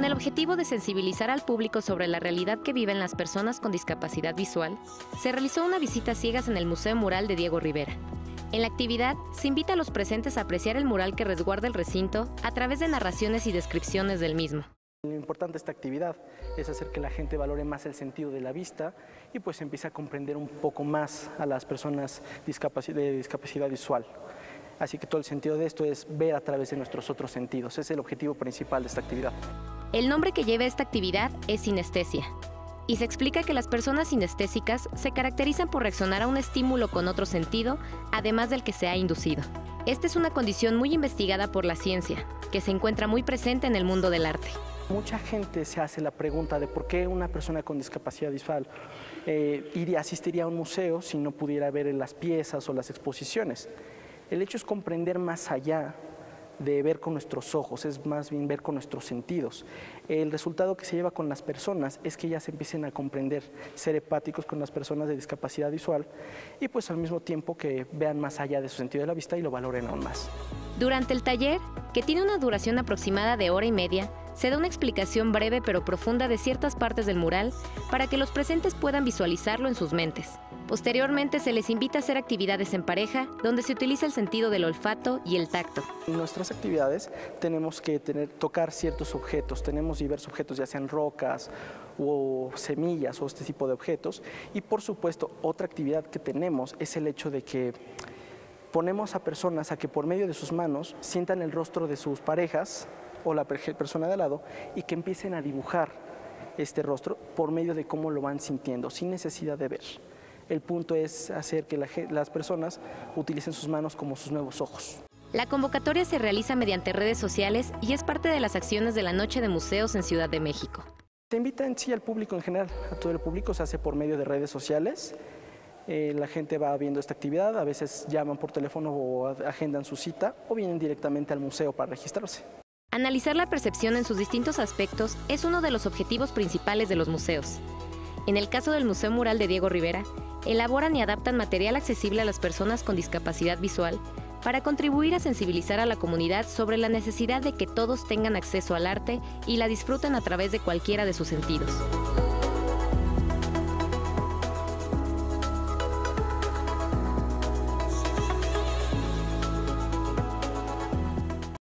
Con el objetivo de sensibilizar al público sobre la realidad que viven las personas con discapacidad visual, se realizó una visita a ciegas en el Museo Mural de Diego Rivera. En la actividad, se invita a los presentes a apreciar el mural que resguarda el recinto a través de narraciones y descripciones del mismo. Lo importante de esta actividad es hacer que la gente valore más el sentido de la vista y pues empiece a comprender un poco más a las personas de discapacidad visual. Así que todo el sentido de esto es ver a través de nuestros otros sentidos. Ese es el objetivo principal de esta actividad. El nombre que lleva esta actividad es sinestesia, y se explica que las personas sinestésicas se caracterizan por reaccionar a un estímulo con otro sentido, además del que se ha inducido. Esta es una condición muy investigada por la ciencia, que se encuentra muy presente en el mundo del arte. Mucha gente se hace la pregunta de por qué una persona con discapacidad visual asistiría a un museo si no pudiera ver las piezas o las exposiciones. El hecho es comprender más allá de ver con nuestros ojos, es más bien ver con nuestros sentidos. El resultado que se lleva con las personas es que ellas empiecen a comprender, ser empáticos con las personas de discapacidad visual y pues al mismo tiempo que vean más allá de su sentido de la vista y lo valoren aún más. Durante el taller, que tiene una duración aproximada de 1 hora y media, se da una explicación breve pero profunda de ciertas partes del mural para que los presentes puedan visualizarlo en sus mentes. Posteriormente se les invita a hacer actividades en pareja, donde se utiliza el sentido del olfato y el tacto. En nuestras actividades tenemos que tocar ciertos objetos, tenemos diversos objetos, ya sean rocas o semillas o este tipo de objetos. Y por supuesto, otra actividad que tenemos es el hecho de que ponemos a personas a que por medio de sus manos sientan el rostro de sus parejas o la persona de al lado y que empiecen a dibujar este rostro por medio de cómo lo van sintiendo, sin necesidad de ver. El punto es hacer que las personas utilicen sus manos como sus nuevos ojos. La convocatoria se realiza mediante redes sociales y es parte de las acciones de la Noche de Museos en Ciudad de México. Se invita en sí al público en general, a todo el público, se hace por medio de redes sociales. La gente va viendo esta actividad, a veces llaman por teléfono o agendan su cita o vienen directamente al museo para registrarse. Analizar la percepción en sus distintos aspectos es uno de los objetivos principales de los museos. En el caso del Museo Mural de Diego Rivera, elaboran y adaptan material accesible a las personas con discapacidad visual para contribuir a sensibilizar a la comunidad sobre la necesidad de que todos tengan acceso al arte y la disfruten a través de cualquiera de sus sentidos.